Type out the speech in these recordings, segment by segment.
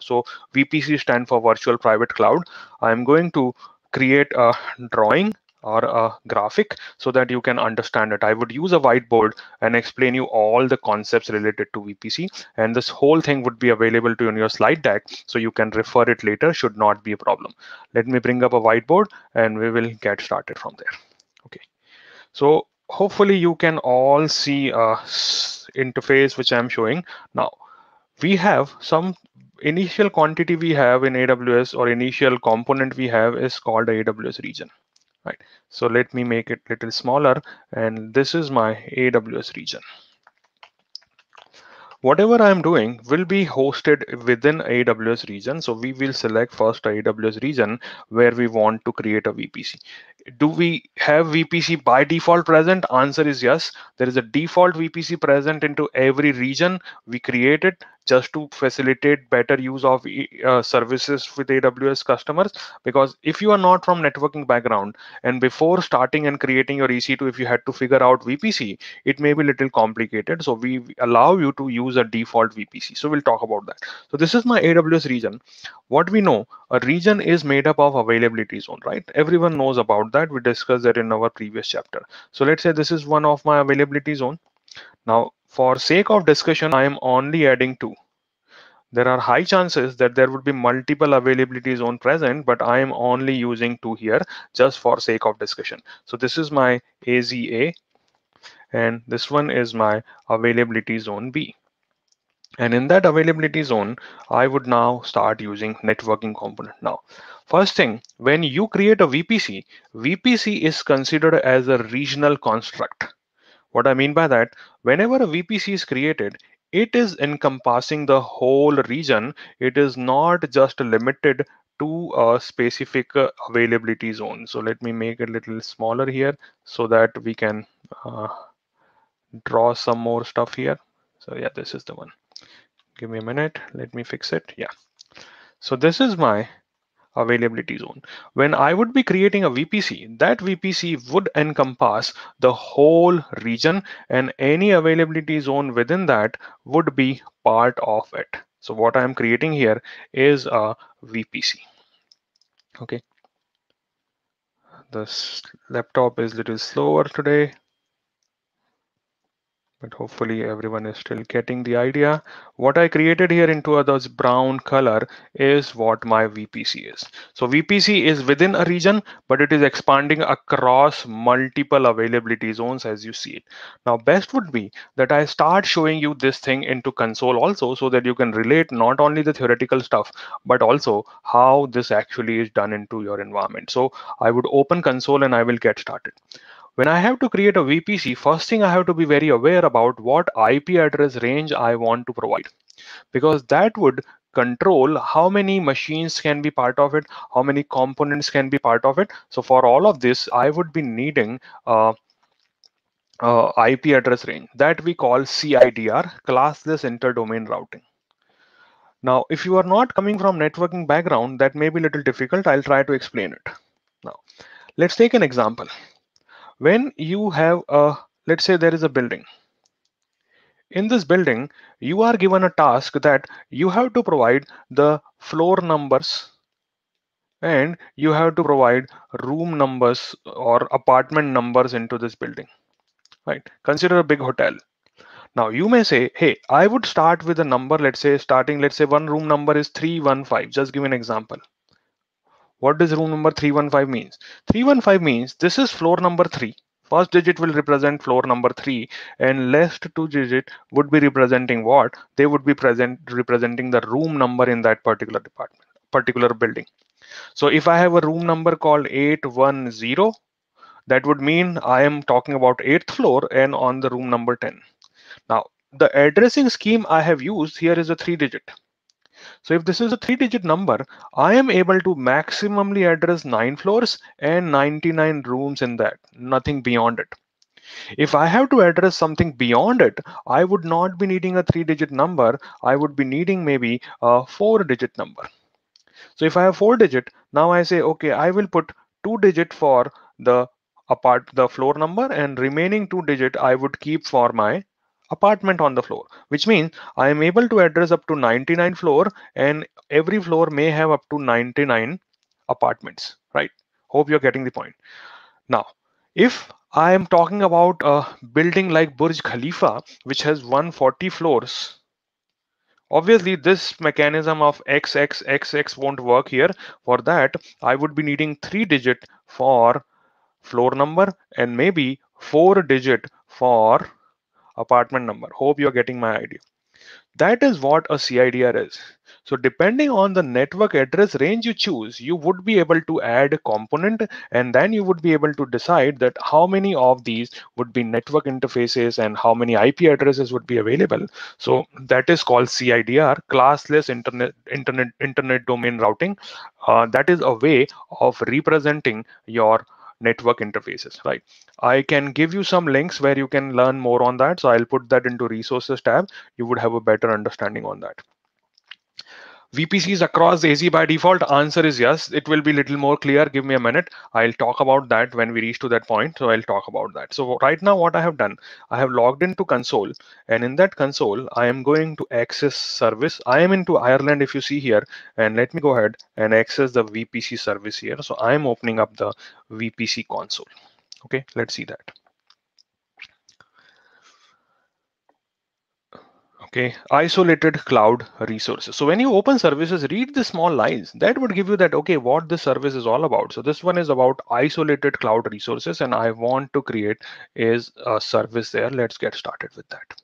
So VPC stands for virtual private cloud. I'm going to create a drawing or a graphic so that you can understand it. I would use a whiteboard and explain you all the concepts related to VPC, and this whole thing would be available to you in your slide deck, so you can refer it later, should not be a problem. Let me bring up a whiteboard and we will get started from there. Okay, so hopefully you can all see a interface which I'm showing. Now we have some initial quantity we have in AWS, or initial component we have is called AWS region. Right, so let me make it little smaller, and this is my AWS region. Whatever I'm doing will be hosted within AWS region. So we will select first AWS region where we want to create a VPC. Do we have VPC by default present? Answer is yes. There is a default VPC present into every region we created just to facilitate better use of services with AWS customers. Because if you are not from networking background and before starting and creating your EC2, if you had to figure out VPC, it may be a little complicated. So we allow you to use a default VPC. So we'll talk about that. So this is my AWS region. What we know, a region is made up of availability zone, right? Everyone knows about that. We discussed that in our previous chapter. So let's say this is one of my availability zone. Now, for sake of discussion, I am only adding two. There are high chances that there would be multiple availability zone present, but I am only using two here just for sake of discussion. So this is my AZA, and this one is my availability zone B. And in that availability zone, I would now start using networking component. Now, first thing, when you create a VPC, VPC is considered as a regional construct. What I mean by that, whenever a VPC is created, it is encompassing the whole region. It is not just limited to a specific availability zone. So let me make it a little smaller here so that we can draw some more stuff here. So yeah, this is the one. Give me a minute. Let me fix it. Yeah. So this is my availability zone. When I would be creating a VPC, that VPC would encompass the whole region, and any availability zone within that would be part of it. So what I'm creating here is a VPC. Okay. This laptop is a little slower today, but hopefully everyone is still getting the idea. What I created here into this brown color is what my VPC is. So VPC is within a region, but it is expanding across multiple availability zones as you see it. Now, best would be that I start showing you this thing into console also, so that you can relate not only the theoretical stuff, but also how this actually is done into your environment. So I would open console and I will get started. When I have to create a VPC, first thing I have to be very aware about what IP address range I want to provide, because that would control how many machines can be part of it, how many components can be part of it. So for all of this, I would be needing IP address range that we call CIDR, classless interdomain routing. Now, if you are not coming from networking background, that may be a little difficult. I'll try to explain it. Now, let's take an example. When you have a, let's say there is a building. In this building, you are given a task that you have to provide the floor numbers and you have to provide room numbers or apartment numbers into this building, right? Consider a big hotel. Now you may say, hey, I would start with a number, let's say starting, let's say one room number is 315. Just give an example. What does room number 315 means? 315 means this is floor number 3. First digit will represent floor number 3, and last two digit would be representing what? They would be representing the room number in that particular department, particular building. So if I have a room number called 810, that would mean I am talking about 8th floor and on the room number 10. Now, the addressing scheme I have used here is a 3-digit. So if this is a 3-digit number, I am able to maximally address 9 floors and 99 rooms in that, nothing beyond it. If I have to address something beyond it, I would not be needing a 3-digit number. I would be needing maybe a 4-digit number. So if I have 4-digit, now I say, okay, I will put 2-digit for the floor number, and remaining 2-digit I would keep for my apartment on the floor, which means I am able to address up to 99 floor, and every floor may have up to 99 apartments, right? Hope you're getting the point. Now, if I am talking about a building like Burj Khalifa, which has 140 floors, obviously this mechanism of XXXX won't work here. For that, I would be needing 3-digit for floor number and maybe 4-digit for apartment number. Hope you're getting my idea. That is what a CIDR is. So depending on the network address range you choose, you would be able to add a component, and then you would be able to decide that how many of these would be network interfaces and how many IP addresses would be available. So that is called CIDR, classless internet domain routing. That is a way of representing your network interfaces, right? I can give you some links where you can learn more on that. So I'll put that into resources tab. You would have a better understanding on that. VPCs across AZ by default, answer is yes. It will be a little more clear. Give me a minute. I'll talk about that when we reach to that point. So I'll talk about that. So right now what I have done, I have logged into console, and in that console, I am going to access service. I am into Ireland, if you see here, and let me go ahead and access the VPC service here. So I am opening up the VPC console. Okay, let's see that. Okay, isolated cloud resources. So when you open services, read the small lines. That would give you that, okay, what this service is all about. So this one is about isolated cloud resources, and I want to create is a service there. Let's get started with that.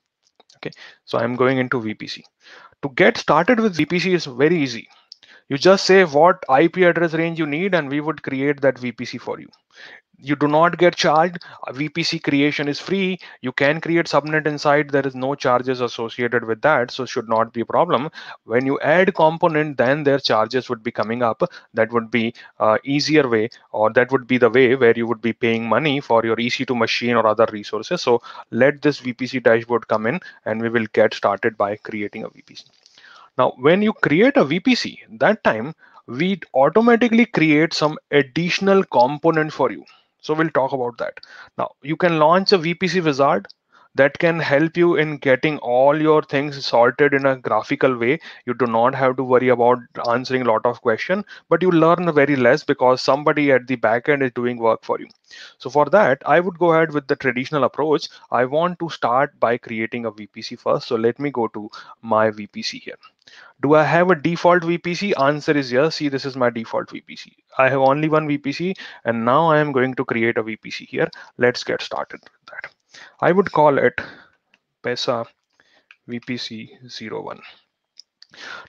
Okay, so I'm going into VPC. To get started with VPC is very easy. You just say what IP address range you need, and we would create that VPC for you. You do not get charged. VPC creation is free. You can create subnet inside. There is no charges associated with that, so should not be a problem. When you add component, then their charges would be coming up. That would be easier way, or that would be the way where you would be paying money for your EC2 machine or other resources. So let this VPC dashboard come in, and we will get started by creating a VPC. Now, when you create a VPC, that time we automatically create some additional component for you. So we'll talk about that. Now, you can launch a VPC wizard that can help you in getting all your things sorted in a graphical way. You do not have to worry about answering a lot of questions, but you learn very less because somebody at the back end is doing work for you. So for that, I would go ahead with the traditional approach. I want to start by creating a VPC first. So let me go to my VPC here. Do I have a default VPC? Answer is yes. See, this is my default VPC. I have only one VPC, and now I am going to create a VPC here. Let's get started with that. I would call it BeSA VPC01.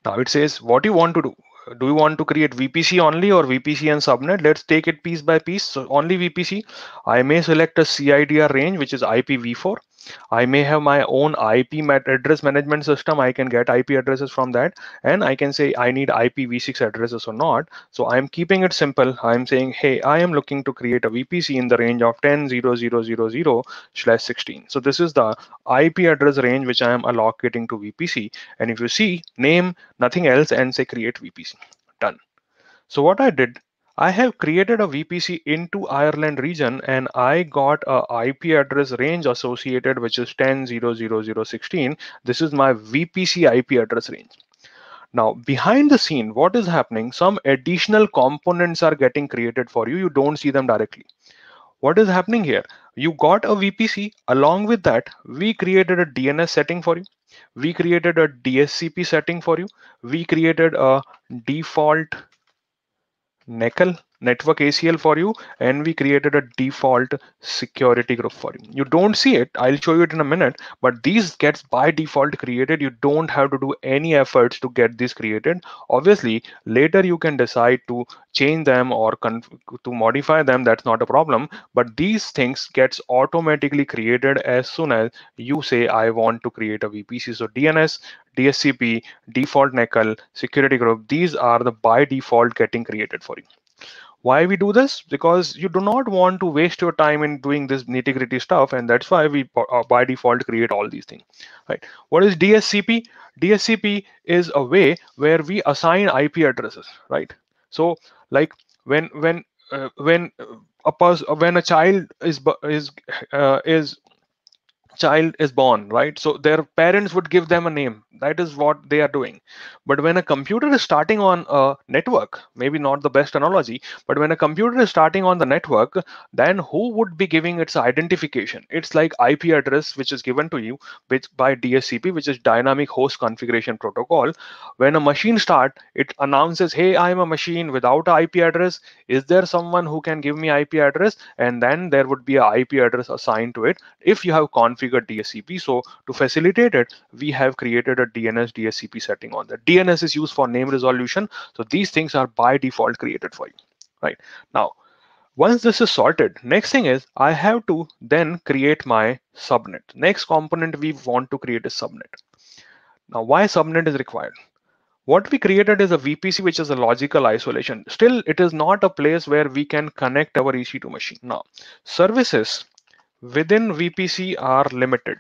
Now it says what you want to do. Do you want to create VPC only or VPC and subnet? Let's take it piece by piece. So only VPC. I may select a CIDR range, which is IPv4. I may have my own IP address management system. I can get IP addresses from that, and I can say I need IPv6 addresses or not. So I'm keeping it simple. I'm saying, hey, I am looking to create a VPC in the range of 10.0.0.0/16. So this is the IP address range which I am allocating to VPC. And if you see, name, nothing else, and say create VPC. Done. So what I did, I have created a VPC into Ireland region, and I got a IP address range associated, which is 10.0.0.0.16. This is my VPC IP address range. Now, behind the scene, what is happening? Some additional components are getting created for you. You don't see them directly. What is happening here? You got a VPC. Along with that, we created a DNS setting for you. We created a DSCP setting for you. We created a default network ACL for you, and we created a default security group for you. You don't see it. I'll show you it in a minute, but these gets by default created. You don't have to do any efforts to get these created. Obviously, later you can decide to change them or to modify them. That's not a problem, but these things gets automatically created as soon as you say, I want to create a VPC. So DNS, DSCP, default NECL, security group, these are the by default getting created for you. Why we do this? Because you do not want to waste your time in doing this nitty-gritty stuff, and that's why we by default create all these things, right? What is DSCP? DSCP is a way where we assign IP addresses, right? So like when a child is child is born, right? So their parents would give them a name. That is what they are doing. But when a computer is starting on a network, maybe not the best analogy, but when a computer is starting on the network, then who would be giving its identification? It's like IP address, which is given to you by DSCP, which is Dynamic Host Configuration Protocol. When a machine starts, it announces, hey, I'm a machine without an IP address. Is there someone who can give me IP address? And then there would be an IP address assigned to it if you have configured DSCP. So to facilitate it, we have created a DNS DSCP setting on that. DNS is used for name resolution. So these things are by default created for you, right? Now, once this is sorted, next thing is I have to then create my subnet. Next component we want to create is subnet. Now, why subnet is required? What we created is a VPC, which is a logical isolation. Still, it is not a place where we can connect our EC2 machine. Now, services within VPC are limited.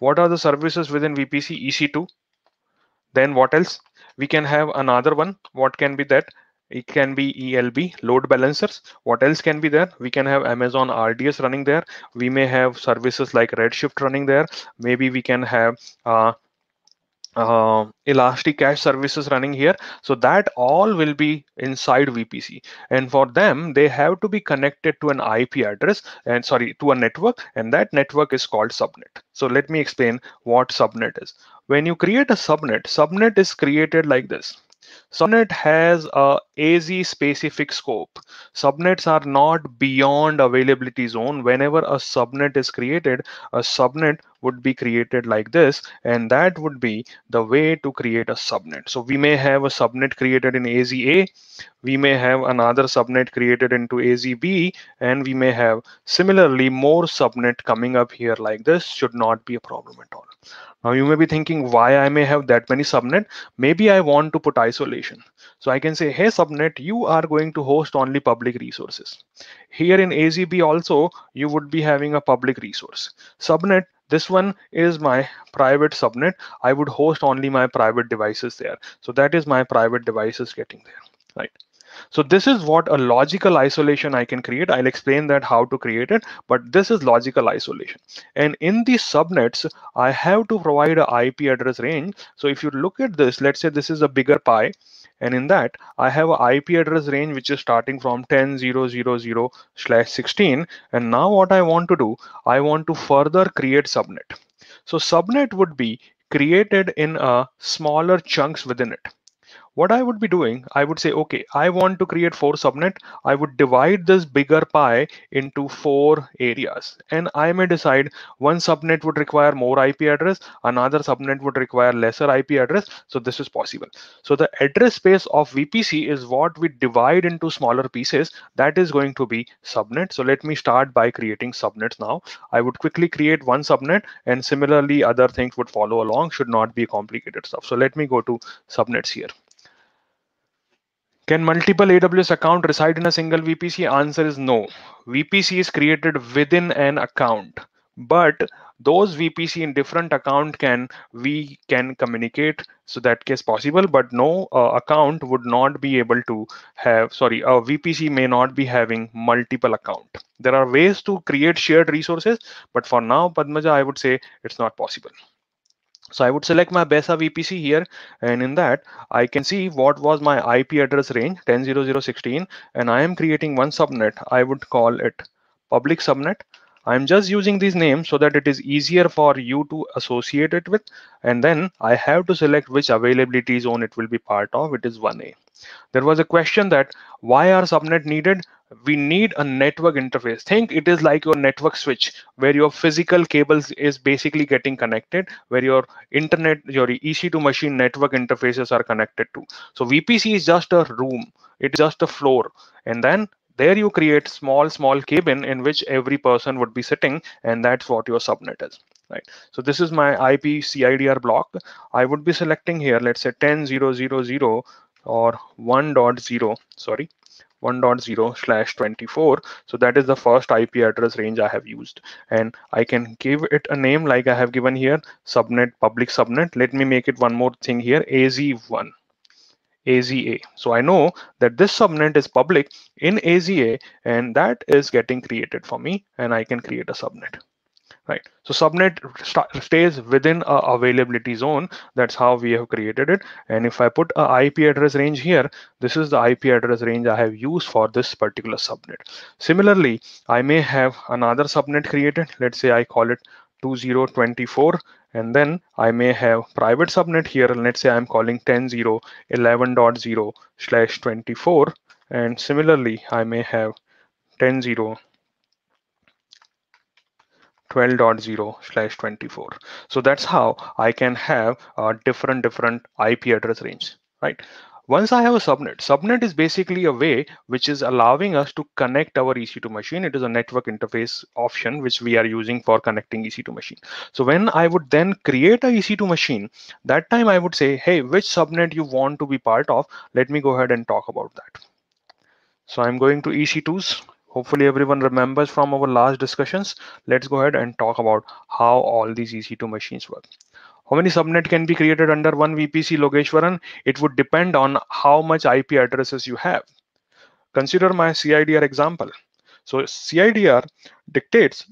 What are the services within VPC? EC2. Then what else? We can have another one. What can be that? It can be ELB, load balancers. What else can be there? We can have Amazon RDS running there. We may have services like Redshift running there. Maybe we can have ElastiCache services running here. So that all will be inside VPC, and for them they have to be connected to an IP address and to a network, and that network is called subnet. So let me explain what subnet is. When you create a subnet, subnet is created like this. Subnet has a AZ specific scope. Subnets are not beyond availability zone. Whenever a subnet is created, a subnet would be created like this, and that would be the way to create a subnet. So we may have a subnet created in AZA, we may have another subnet created into AZB, and we may have similarly more subnet coming up here like this. Should not be a problem at all. Now you may be thinking why I may have that many subnet. Maybe I want to put isolation. So I can say, hey subnet, you are going to host only public resources. Here in AZB also, you would be having a public resource. Subnet, this one is my private subnet. I would host only my private devices there. So that is my private devices getting there, right? So this is what a logical isolation I can create. I'll explain that how to create it, but this is logical isolation. And in these subnets, I have to provide an IP address range. So if you look at this, let's say this is a bigger pie. And in that, I have an IP address range, which is starting from 10.0.0.0/16. And now what I want to do, I want to further create subnet. So subnet would be created in smaller chunks within it. What I would be doing, I would say, okay, I want to create 4 subnet. I would divide this bigger pie into 4 areas. And I may decide one subnet would require more IP address. Another subnet would require lesser IP address. So this is possible. So the address space of VPC is what we divide into smaller pieces. That is going to be subnet. So let me start by creating subnets now. I would quickly create one subnet, and similarly other things would follow along. Should not be complicated stuff. So let me go to subnets here. Can multiple AWS account reside in a single VPC? Answer is no. VPC is created within an account, but those VPC in different account we can communicate. So that case possible, but no account would not be able to have, a VPC may not be having multiple account. There are ways to create shared resources, but for now, Padmaja, I would say it's not possible. So I would select my BeSA VPC here, and in that I can see what was my IP address range 10.0.0.16, and I am creating one subnet. I would call it public subnet. I'm just using these names so that it is easier for you to associate it with, and then I have to select which availability zone it will be part of. It is 1A. There was a question that why are subnet needed? We need a network interface. Think it is like your network switch where your physical cables is basically getting connected, where your internet, your EC2 machine network interfaces are connected to. So VPC is just a room. It's just a floor. And then there you create small cabin in which every person would be sitting. And that's what your subnet is. Right. So this is my IP CIDR block. I would be selecting here, let's say 10.0.0.0 or 1.0, 1.0/24. So that is the first IP address range I have used, and I can give it a name like I have given here, subnet, public subnet. Let me make it one more thing here, AZ1, AZA. So I know that this subnet is public in AZA, and that is getting created for me, and I can create a subnet. right? So subnet stays within a availability zone. That's how we have created it. And if I put a IP address range here, this is the IP address range I have used for this particular subnet. Similarly, I may have another subnet created. Let's say I call it 2024, and then I may have private subnet here. And let's say I'm calling 10.0.11.0/24. And similarly, I may have 10.0.12.0/24. So that's how I can have different IP address range, right? Once I have a subnet, subnet is basically a way which is allowing us to connect our EC2 machine. It is a network interface option which we are using for connecting EC2 machine. So when I would then create a EC2 machine, that time I would say, hey, which subnet you want to be part of? Let me go ahead and talk about that. So I'm going to EC2s. Hopefully everyone remembers from our last discussions. Let's go ahead and talk about how all these EC2 machines work. How many subnet can be created under one VPC, Logeshwaran? It would depend on how much IP addresses you have. Consider my CIDR example. So CIDR dictates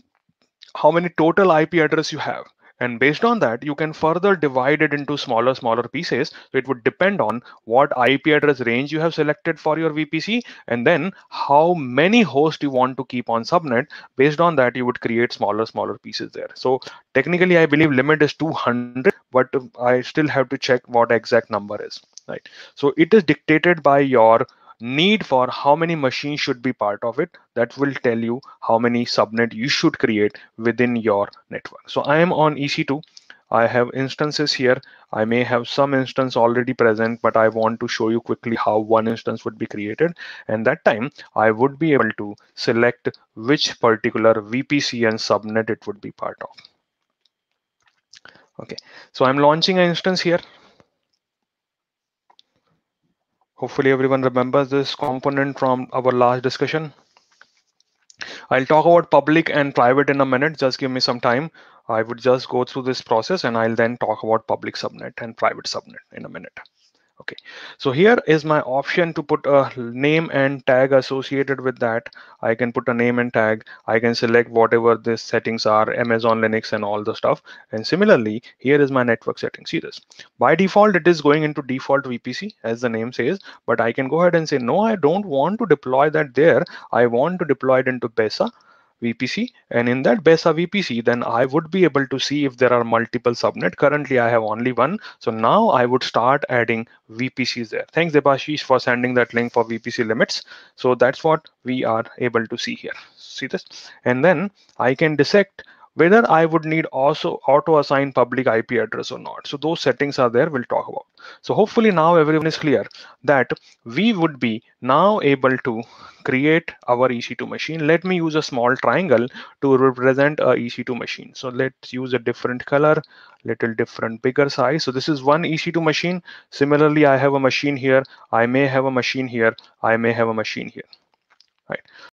how many total IP address you have. And based on that, you can further divide it into smaller pieces. So it would depend on what IP address range you have selected for your VPC, and then how many hosts you want to keep on subnet. Based on that, you would create smaller pieces there. So technically, I believe limit is 200, but I still have to check what exact number is, right? So it is dictated by your need for how many machines should be part of it. That will tell you how many subnet you should create within your network. So I am on EC2. I have instances here. I may have some instance already present, but I want to show you quickly how one instance would be created. And that time I would be able to select which particular VPC and subnet it would be part of. Okay, so I'm launching an instance here. Hopefully everyone remembers this component from our last discussion. I'll talk about public and private in a minute. Just give me some time. I would just go through this process and I'll then talk about public subnet and private subnet in a minute. Okay, so here is my option to put a name and tag associated with that. I can put a name and tag. I can select whatever the settings are, Amazon Linux and all the stuff. And similarly, here is my network settings. See this? By default, it is going into default VPC as the name says, but I can go ahead and say, no, I don't want to deploy that there. I want to deploy it into BeSA VPC, and in that BeSA VPC, then I would be able to see if there are multiple subnet. Currently, I have only one. So now I would start adding VPCs there. Thanks, Debashish, for sending that link for VPC limits. So that's what we are able to see here. See this? And then I can dissect whether I would need also auto assign public IP address or not. So those settings are there, we'll talk about. So hopefully now everyone is clear that we would be now able to create our EC2 machine. Let me use a small triangle to represent a EC2 machine. So let's use a different color, little different, bigger size. So this is one EC2 machine. Similarly, I have a machine here. I may have a machine here. I may have a machine here, right?